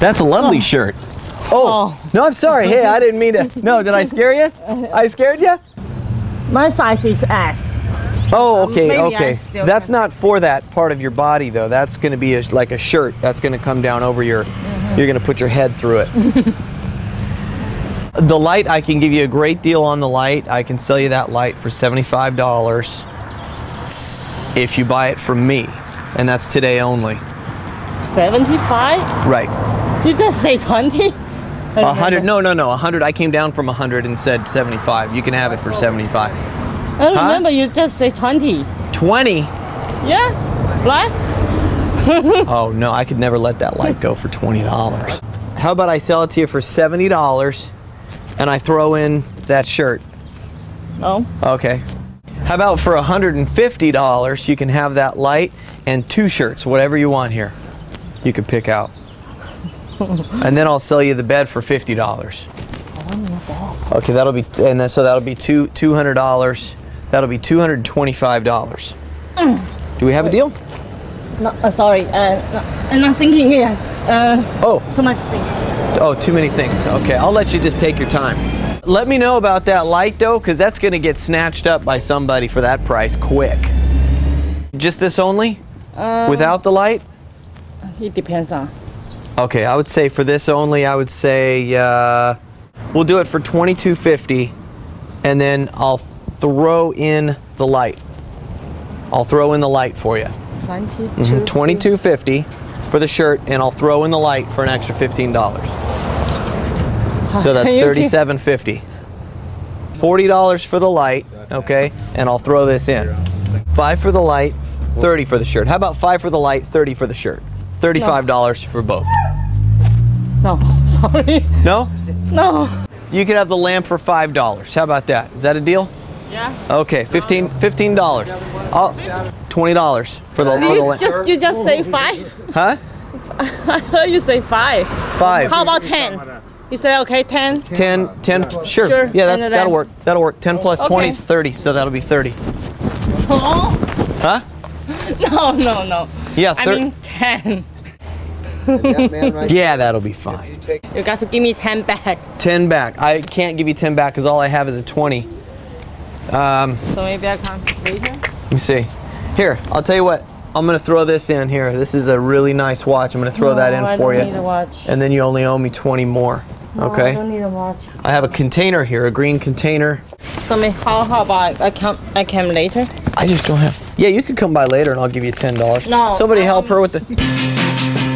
That's a lovely shirt. Oh, no, I'm sorry. Hey, I didn't mean to. No, did I scare you? I scared you? My size is S. Oh, okay, okay. That's not for that part of your body, though. That's going to be a, like a shirt. That's going to come down over your, you're going to put your head through it. The light, I can give you a great deal on the light. I can sell you that light for $75 if you buy it from me. And that's today only. 75? Right. You just say 20? 100? No, no, no. 100. I came down from 100 and said 75. You can have it for 75. I remember you just say 20. 20? Yeah. Right? Oh no, I could never let that light go for $20. How about I sell it to you for $70 and I throw in that shirt? Oh. Okay. How about for $150 you can have that light and two shirts, whatever you want here. You can pick out. And then I'll sell you the bed for $50. Okay, that'll be, and then, so that'll be $200. That'll be $225. Do we have a deal? No, sorry, I'm not thinking yet. Too much things. Oh, too many things. Okay, I'll let you just take your time. Let me know about that light though, because that's going to get snatched up by somebody for that price quick. Just this only? Without the light? It depends on. Okay, I would say for this only, I would say we'll do it for $22.50, and then I'll throw in the light. I'll throw in the light for you. $22.50 for the shirt, and I'll throw in the light for an extra $15. So that's $37.50. $40 for the light, okay, and I'll throw this in. $5 for the light, $30 for the shirt. How about $5 for the light, $30 for the shirt? $35 for both. No, sorry. No? No. You could have the lamp for $5. How about that? Is that a deal? Yeah. Okay, $15. $20 for the lamp. You just say $5? Huh? I heard you say $5. How about 10? You said okay, 10? 10, sure. Yeah, that's, that'll work. That'll work. 10 plus 20 is 30, so that'll be 30. Oh? Huh? No, no, no. Yeah, I mean 10. Yeah, that'll be fine. You got to give me 10 back. 10 back. I can't give you 10 back because all I have is a 20. So maybe I can later? Let me see. Here, I'll tell you what. I'm going to throw this in here. This is a really nice watch. I'm going to throw that in for you. I don't need a watch. And then you only owe me 20 more. No, okay? I don't need a watch. I have a container here, a green container. So how about I come later? I just don't have. Yeah, you could come by later and I'll give you $10. No. Somebody help her with the...